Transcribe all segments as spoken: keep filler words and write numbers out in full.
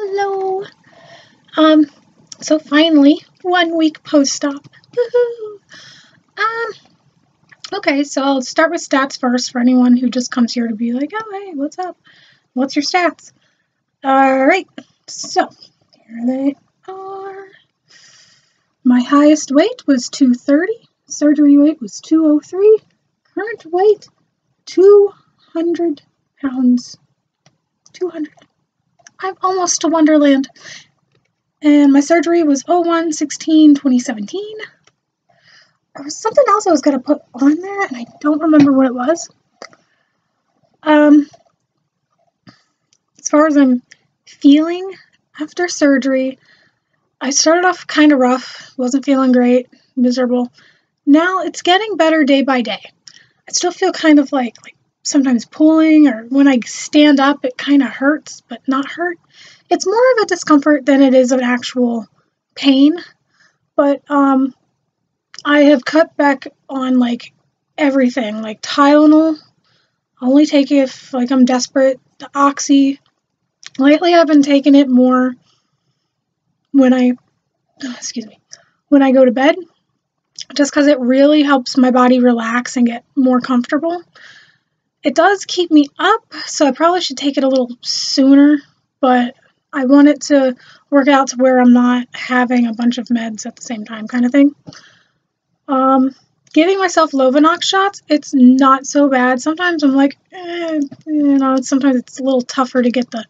Hello. Um, so finally, one week post-op. Um, okay, so I'll start with stats first for anyone who just comes here to be like, oh, hey, what's up? What's your stats? All right, so here they are. My highest weight was two thirty. Surgery weight was two oh three. Current weight, two hundred pounds. two hundred. I'm almost to Wonderland. And my surgery was oh one sixteen twenty seventeen. There was something else I was going to put on there, and I don't remember what it was. Um, as far as I'm feeling after surgery, I started off kind of rough, wasn't feeling great, miserable. Now it's getting better day by day. I still feel kind of like, like sometimes pulling, or when I stand up, it kind of hurts, but not hurt. It's more of a discomfort than it is an actual pain, but um, I have cut back on like everything, like Tylenol. I'll only take it if like I'm desperate. The Oxy. Lately, I've been taking it more when I, excuse me, when I go to bed, just because it really helps my body relax and get more comfortable. It does keep me up, so I probably should take it a little sooner, but I want it to work out to where I'm not having a bunch of meds at the same time kind of thing. Um, giving myself Lovenox shots, it's not so bad. Sometimes I'm like, eh, you know, sometimes it's a little tougher to get the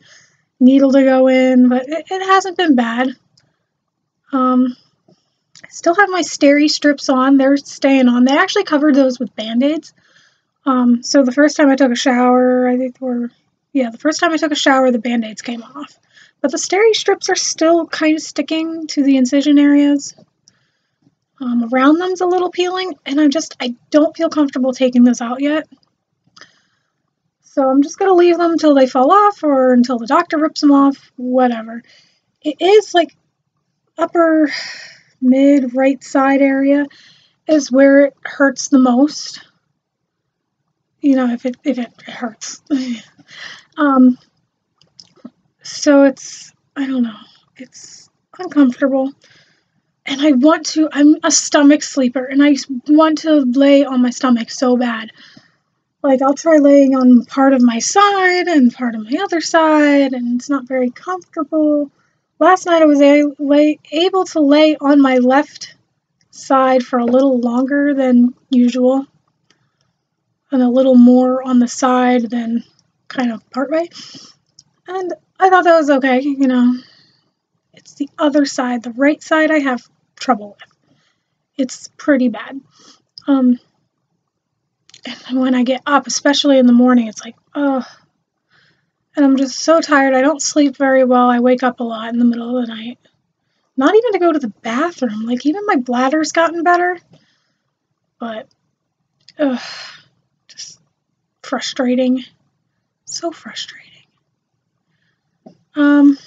needle to go in, but it, it hasn't been bad. Um, I still have my Steri-Strips on. They're staying on. They actually covered those with Band-Aids. Um, so the first time I took a shower, I think we're... Yeah, the first time I took a shower, the Band-Aids came off. But the Steri-Strips are still kind of sticking to the incision areas. Um, around them's a little peeling, and I'm just, I don't feel comfortable taking those out yet. So I'm just going to leave them until they fall off or until the doctor rips them off, whatever. It is like upper mid right side area is where it hurts the most. You know, if it, if it hurts. um, so it's, I don't know, it's uncomfortable. And I want to, I'm a stomach sleeper, and I want to lay on my stomach so bad. Like, I'll try laying on part of my side and part of my other side, and it's not very comfortable. Last night I was a lay able to lay on my left side for a little longer than usual, and a little more on the side than kind of partway. And I thought that was okay, you know. It's the other side, the right side I have trouble with. It's pretty bad. Um, and when I get up, especially in the morning, it's like, oh. And I'm just so tired. I don't sleep very well. I wake up a lot in the middle of the night. Not even to go to the bathroom. Like, even my bladder's gotten better. But, ugh. Frustrating. So frustrating. Um,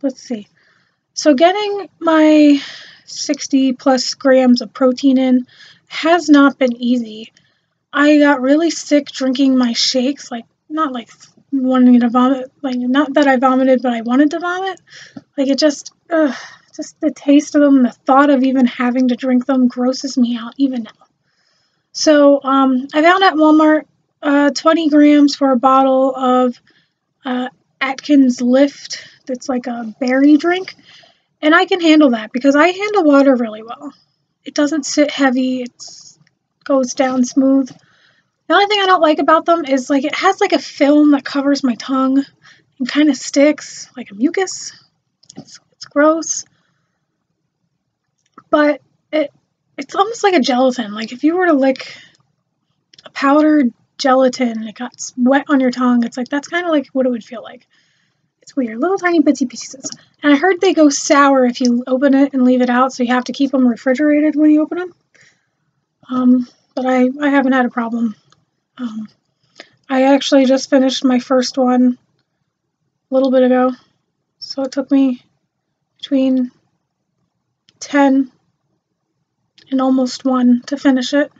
let's see. So getting my sixty plus grams of protein in has not been easy. I got really sick drinking my shakes, like not like wanting to vomit, like not that I vomited, but I wanted to vomit. Like it just, ugh, just the taste of them, the thought of even having to drink them grosses me out even now. So um, I found at Walmart uh, twenty grams for a bottle of uh, Atkins Lift. That's like a berry drink. And I can handle that because I handle water really well. It doesn't sit heavy. It goes down smooth. The only thing I don't like about them is like it has like a film that covers my tongue and kind of sticks like a mucus. It's, it's gross. But it... It's almost like a gelatin. Like if you were to lick a powdered gelatin and it got wet on your tongue, it's like that's kind of like what it would feel like. It's weird. Little tiny bitsy pieces. And I heard they go sour if you open it and leave it out, so you have to keep them refrigerated when you open them. Um, but I, I haven't had a problem. Um, I actually just finished my first one a little bit ago. So it took me between ten and almost one to finish it.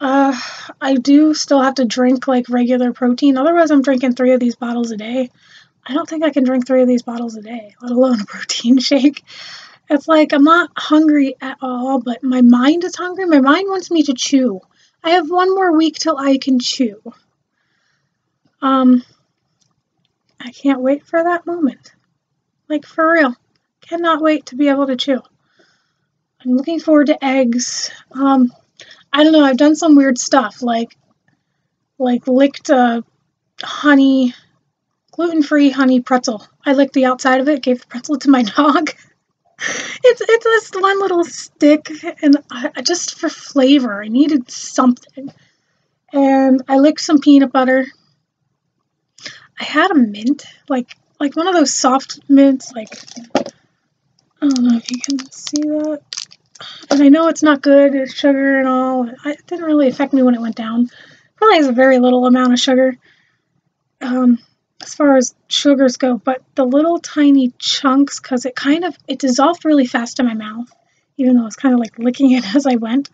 Uh, I do still have to drink like regular protein. Otherwise I'm drinking three of these bottles a day. I don't think I can drink three of these bottles a day, let alone a protein shake. It's like I'm not hungry at all, but my mind is hungry. My mind wants me to chew. I have one more week till I can chew. Um, I can't wait for that moment. Like, for real. Cannot wait to be able to chew. I'm looking forward to eggs. Um, I don't know. I've done some weird stuff, like, like licked a honey, gluten-free honey pretzel. I licked the outside of it, gave the pretzel to my dog. It's it's this one little stick, and I, I just for flavor, I needed something. And I licked some peanut butter. I had a mint, like like one of those soft mints, like, I don't know if you can see that. And I know it's not good, it's sugar and all. It didn't really affect me when it went down. It really has a very little amount of sugar, um, as far as sugars go, but the little tiny chunks, because it kind of, it dissolved really fast in my mouth, even though I was kind of like licking it as I went,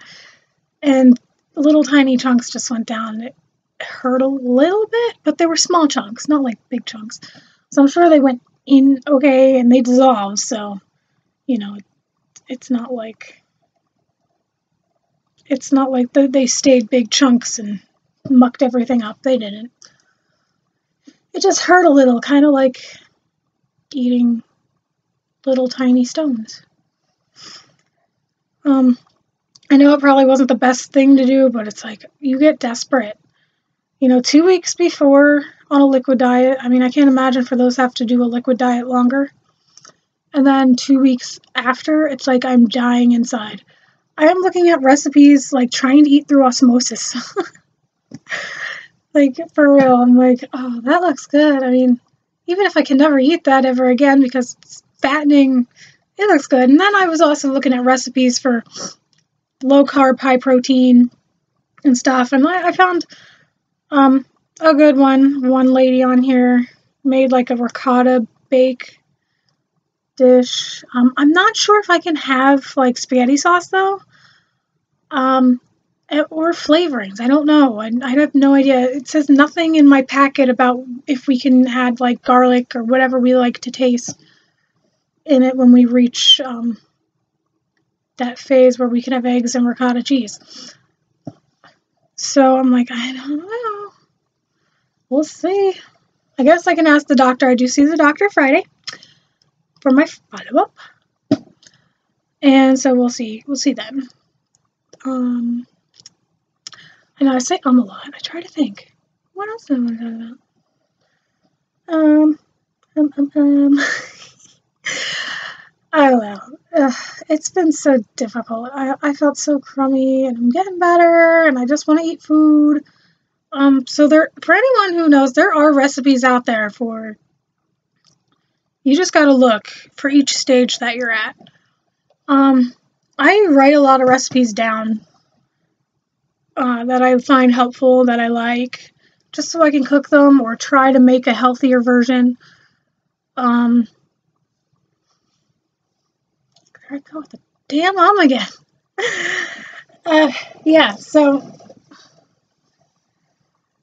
and the little tiny chunks just went down. It hurt a little bit, but they were small chunks, not like big chunks, so I'm sure they went in okay, and they dissolved, so, you know, it's not like, it's not like they stayed big chunks and mucked everything up. They didn't. It just hurt a little, kind of like eating little tiny stones. Um, I know it probably wasn't the best thing to do, but it's like, you get desperate. You know, two weeks before on a liquid diet, I mean, I can't imagine for those who have to do a liquid diet longer. And then two weeks after, it's like I'm dying inside. I am looking at recipes, like trying to eat through osmosis. Like, for real, I'm like, oh, that looks good. I mean, even if I can never eat that ever again because it's fattening, it looks good. And then I was also looking at recipes for low-carb, high-protein and stuff. And I, I found um, a good one. One lady on here made, like, a ricotta bake dish. Um, I'm not sure if I can have, like, spaghetti sauce, though. Um... Or flavorings. I don't know. I, I have no idea. It says nothing in my packet about if we can add like garlic or whatever we like to taste in it when we reach um, that phase where we can have eggs and ricotta cheese. So I'm like, I don't know. We'll see. I guess I can ask the doctor. I do see the doctor Friday for my follow-up. And so we'll see. We'll see then. Um... And I say um a lot. I try to think. What else do I want to talk about? Um, um, um, um. I don't know. Ugh, it's been so difficult. I, I felt so crummy, and I'm getting better, and I just want to eat food. Um, so there, for anyone who knows, there are recipes out there for, you just got to look for each stage that you're at. Um, I write a lot of recipes down. Uh, that I find helpful, that I like, just so I can cook them or try to make a healthier version. Um, there I go with the damn mom again. uh, yeah, so,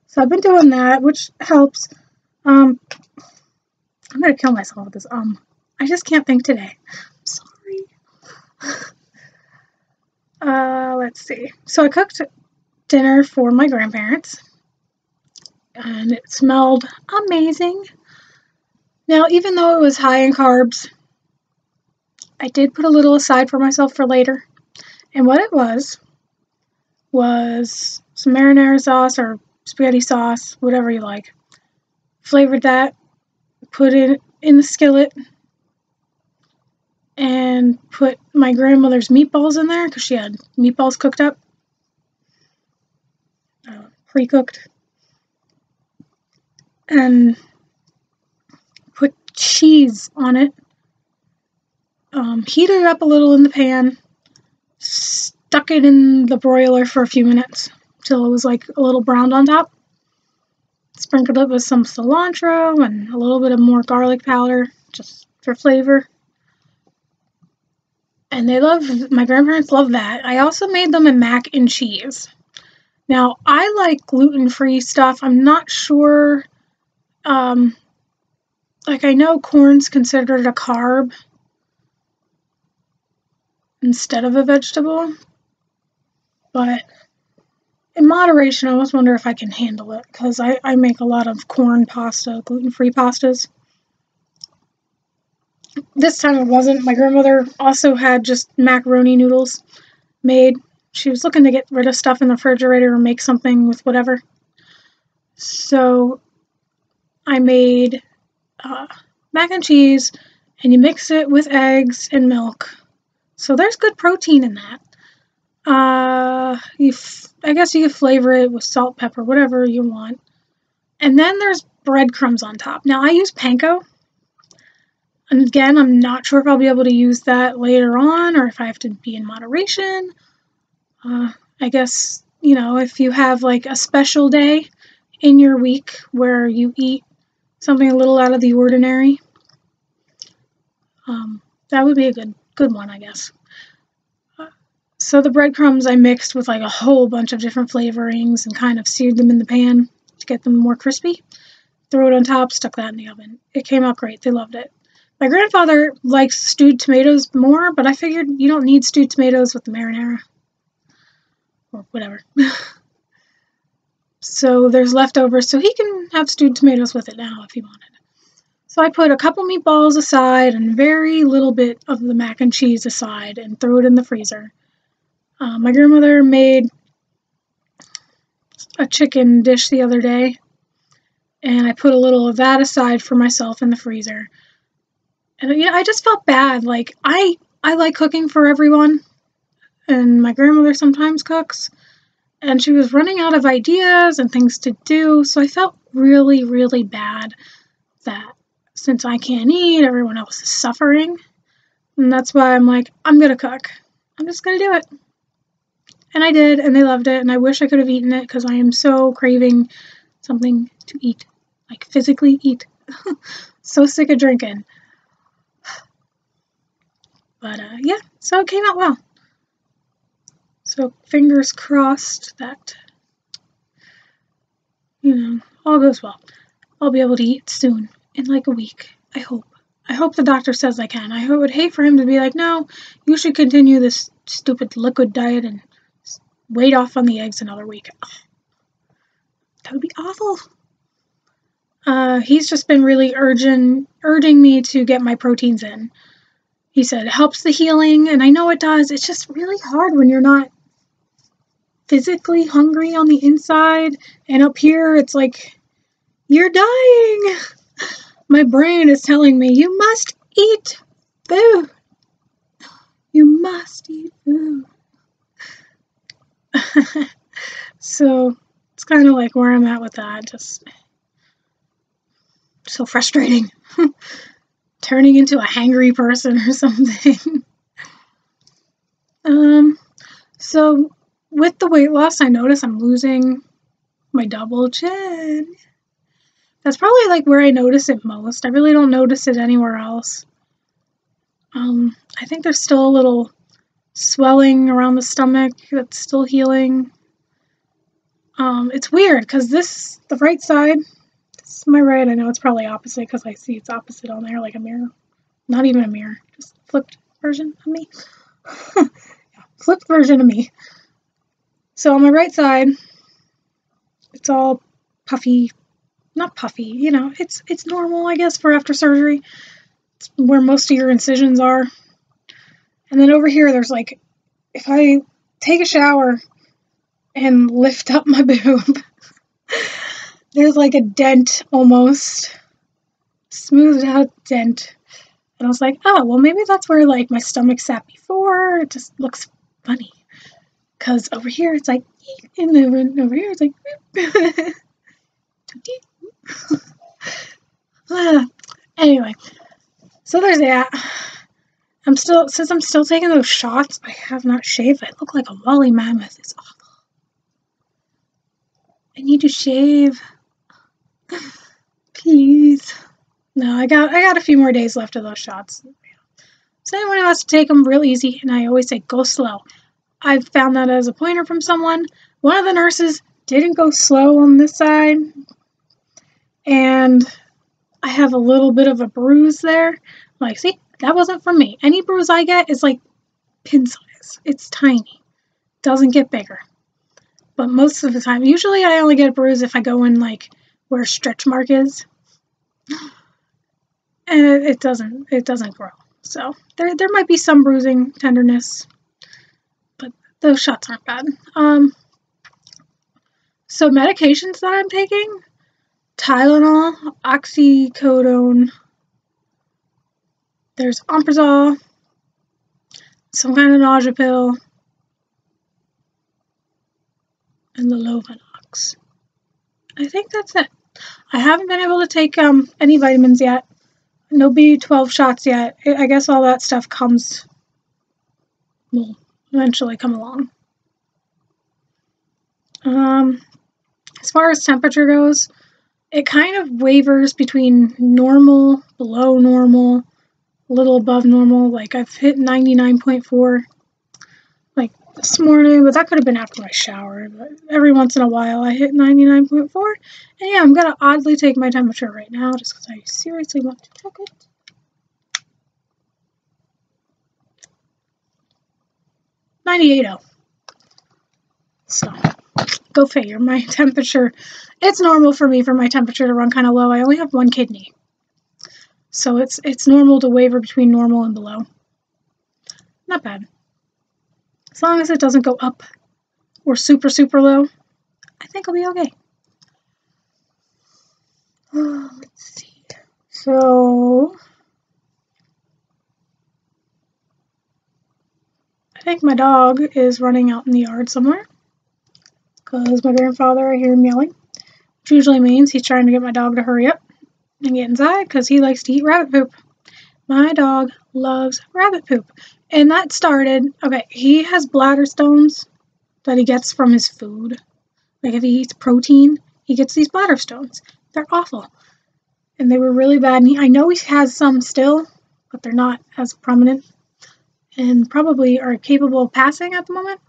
so I've been doing that, which helps. Um, I'm gonna kill myself with this. Um, I just can't think today. I'm sorry. uh, let's see. So I cooked dinner for my grandparents, and it smelled amazing. Now, even though it was high in carbs, I did put a little aside for myself for later, and what it was was some marinara sauce or spaghetti sauce, whatever you like. Flavored that, put it in the skillet, and put my grandmother's meatballs in there because she had meatballs cooked up, pre-cooked, and put cheese on it, um, heated it up a little in the pan, stuck it in the broiler for a few minutes till it was like a little browned on top, sprinkled it with some cilantro and a little bit of more garlic powder just for flavor, and they love, my grandparents love that. I also made them a mac and cheese. Now, I like gluten-free stuff. I'm not sure um, Like, I know corn's considered a carb instead of a vegetable, but in moderation, I always wonder if I can handle it, because I, I make a lot of corn pasta, gluten-free pastas. This time it wasn't. My grandmother also had just macaroni noodles made. She was looking to get rid of stuff in the refrigerator or make something with whatever. So I made uh, mac and cheese, and you mix it with eggs and milk. So there's good protein in that. Uh, you f I guess you could flavor it with salt, pepper, whatever you want. And then there's breadcrumbs on top. Now I use panko. And again, I'm not sure if I'll be able to use that later on or if I have to be in moderation. Uh, I guess, you know, if you have like a special day in your week where you eat something a little out of the ordinary, um, that would be a good, good one, I guess. Uh, so the breadcrumbs I mixed with like a whole bunch of different flavorings and kind of seared them in the pan to get them more crispy. Threw it on top, stuck that in the oven. It came out great. They loved it. My grandfather likes stewed tomatoes more, but I figured you don't need stewed tomatoes with the marinara. Or whatever. So there's leftovers, so he can have stewed tomatoes with it now if he wanted. So I put a couple meatballs aside and very little bit of the mac and cheese aside and threw it in the freezer. Uh, my grandmother made a chicken dish the other day, and I put a little of that aside for myself in the freezer. And yeah, I just felt bad. Like, I, I like cooking for everyone. And my grandmother sometimes cooks. And she was running out of ideas and things to do. So I felt really, really bad that since I can't eat, everyone else is suffering. And that's why I'm like, I'm going to cook. I'm just going to do it. And I did, and they loved it. And I wish I could have eaten it because I am so craving something to eat. Like, physically eat. So sick of drinking. But, uh, yeah, so it came out well. So, fingers crossed that, you know, all goes well. I'll be able to eat soon, in like a week, I hope. I hope the doctor says I can. I would hate for him to be like, no, you should continue this stupid liquid diet and wait off on the eggs another week. Oh, that would be awful. Uh, he's just been really urging, urging me to get my proteins in. He said it helps the healing, and I know it does. It's just really hard when you're not physically hungry on the inside, and up here it's like, you're dying. My brain is telling me, you must eat food. You must eat food. So it's kind of like where I'm at with that. Just so frustrating. Turning into a hangry person or something. um, so with the weight loss, I notice I'm losing my double chin. That's probably like where I notice it most. I really don't notice it anywhere else. Um, I think there's still a little swelling around the stomach that's still healing. Um, it's weird because this, the right side, my right, I know it's probably opposite because I see it's opposite on there, like a mirror. Not even a mirror, just flipped version of me. Yeah, flipped version of me. So on my right side, it's all puffy, not puffy, you know, it's it's normal, I guess, for after surgery. It's where most of your incisions are. And then over here, there's like, if I take a shower and lift up my boob, there's like a dent almost, smoothed out dent. And I was like, oh, well, maybe that's where like my stomach sat before. It just looks funny. Because over here it's like, and over here it's like, anyway. So there's that. I'm still, since I'm still taking those shots, I have not shaved. I look like a woolly mammoth. It's awful. I need to shave. Please. No, I got I got a few more days left of those shots. So anyone who has to take them, real easy, and I always say, go slow. I've found that as a pointer from someone. One of the nurses didn't go slow on this side, and I have a little bit of a bruise there. Like, see, that wasn't from me. Any bruise I get is like pin size. It's tiny. Doesn't get bigger. But most of the time, usually I only get a bruise if I go in like where a stretch mark is. And it, it doesn't it doesn't grow. So there there might be some bruising, tenderness, but those shots aren't bad. Um so medications that I'm taking: Tylenol, oxycodone, there's Omeprazole, some kind of nausea pill, and the Lovenox. I think that's it. I haven't been able to take um, any vitamins yet. No B twelve shots yet. I guess all that stuff comes, will eventually come along. Um, as far as temperature goes, it kind of wavers between normal, below normal, a little above normal. Like, I've hit ninety-nine point four like this morning, but that could have been after my shower. But every once in a while I hit ninety-nine point four. And yeah, I'm going to oddly take my temperature right now just because I seriously want to check it. ninety-eight point oh. So, go figure. My temperature, it's normal for me for my temperature to run kind of low. I only have one kidney. So it's it's normal to waver between normal and below. Not bad. As long as it doesn't go up or super, super low, I think I'll be okay. Oh, let's see. So, I think my dog is running out in the yard somewhere because my grandfather, I hear him yelling, which usually means he's trying to get my dog to hurry up and get inside because he likes to eat rabbit poop. My dog loves rabbit poop. And that started, okay, he has bladder stones that he gets from his food. Like, if he eats protein, he gets these bladder stones. They're awful. And they were really bad. And he, I know he has some still, but they're not as prominent and probably are capable of passing at the moment.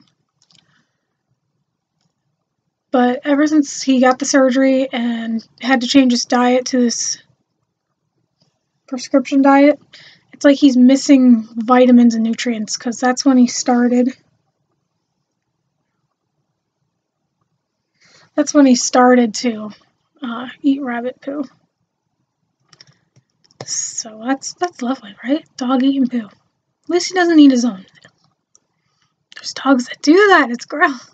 But ever since he got the surgery and had to change his diet to this prescription diet, it's like he's missing vitamins and nutrients, because that's when he started. That's when he started to uh, eat rabbit poo. So that's that's lovely, right? Dog eating poo. At least he doesn't eat his own. There's dogs that do that. It's gross.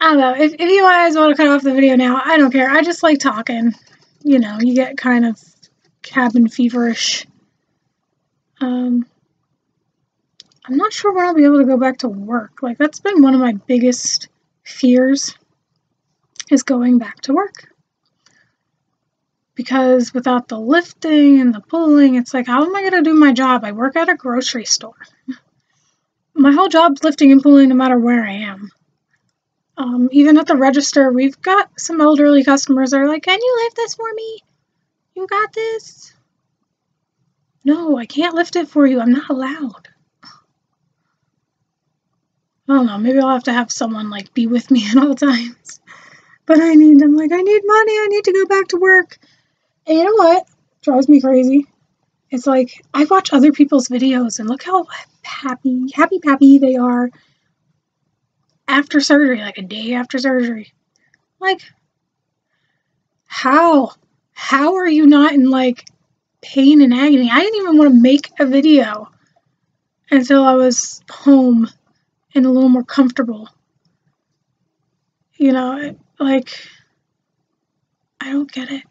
I don't know. If, if you guys want to cut off the video now, I don't care. I just like talking. You know, you get kind of cabin feverish. Um, I'm not sure when I'll be able to go back to work. Like, that's been one of my biggest fears, is going back to work. Because without the lifting and the pulling, it's like, how am I going to do my job? I work at a grocery store. My whole job's lifting and pulling no matter where I am. Um, even at the register, we've got some elderly customers that are like, can you lift this for me? You got this? No, I can't lift it for you. I'm not allowed. I don't know. Maybe I'll have to have someone, like, be with me at all times. But I need, I'm like, I need money. I need to go back to work. And you know what drives me crazy? It's like, I watch other people's videos and look how happy, happy, happy they are after surgery, like a day after surgery. Like, how? How are you not in, like, pain and agony? I didn't even want to make a video until I was home and a little more comfortable. You know, like, I don't get it.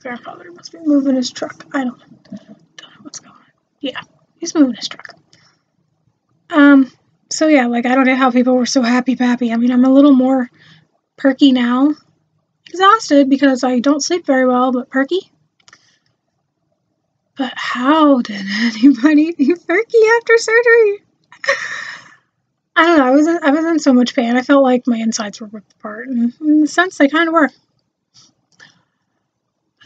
Grandfather must be moving his truck. I don't know. Don't know what's going on. Yeah, he's moving his truck. Um, so yeah, like, I don't get how people were so happy pappy. I mean, I'm a little more perky now. Exhausted because I don't sleep very well, but perky. But how did anybody be perky after surgery? I don't know. I was in, I was in so much pain. I felt like my insides were ripped apart, and in a sense, they kind of were.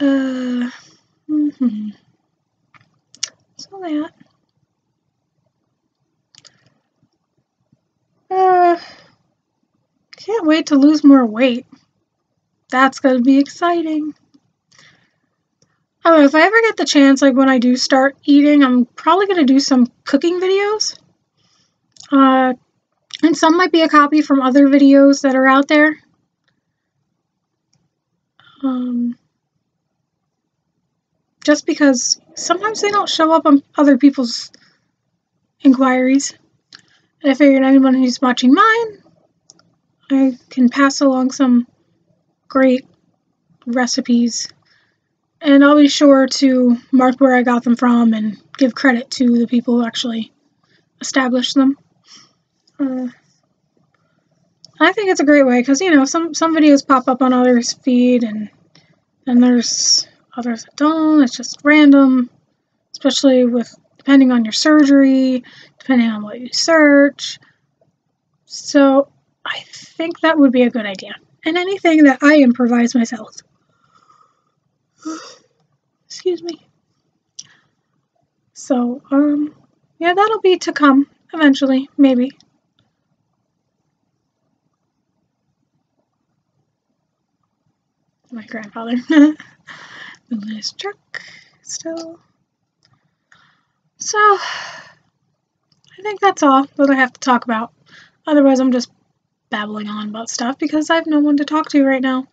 Uh, mm-hmm. So that. Uh, can't wait to lose more weight. That's going to be exciting. I don't know, if I ever get the chance, like when I do start eating, I'm probably going to do some cooking videos. Uh, and some might be a copy from other videos that are out there. Um, just because sometimes they don't show up on other people's inquiries. And I figured anyone who's watching mine, I can pass along some great recipes. And I'll be sure to mark where I got them from and give credit to the people who actually established them. Uh, I think it's a great way because, you know, some, some videos pop up on others' feed and then there's others that don't. It's just random, especially with depending on your surgery, depending on what you search. So I think that would be a good idea. And anything that I improvise myself. Excuse me. So, um, yeah, that'll be to come eventually, maybe. My grandfather. The last truck still. So, I think that's all that I have to talk about. Otherwise, I'm just babbling on about stuff because I have no one to talk to right now.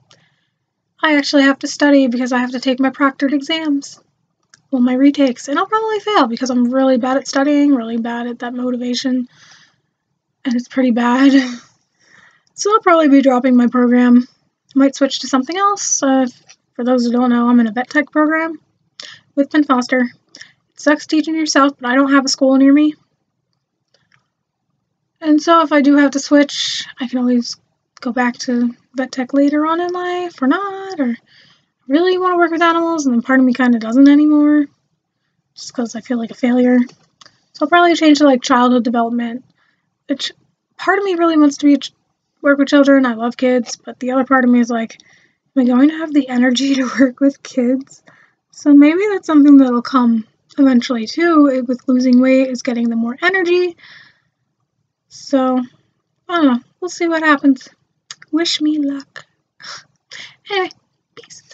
I actually have to study because I have to take my proctored exams. Well, my retakes. And I'll probably fail because I'm really bad at studying, really bad at that motivation. And it's pretty bad. So I'll probably be dropping my program. Might switch to something else. Uh, for those who don't know, I'm in a vet tech program with Penn Foster. It sucks teaching yourself, but I don't have a school near me. And so if I do have to switch, I can always go back to vet tech later on in life or not, or really want to work with animals, and then part of me kind of doesn't anymore, just because I feel like a failure. So I'll probably change to like childhood development, which part of me really wants to be work with children. I love kids, but the other part of me is like, am I going to have the energy to work with kids? So maybe that's something that'll come eventually too, with losing weight is getting the more energy. So, I don't know. We'll see what happens. Wish me luck. Anyway, peace.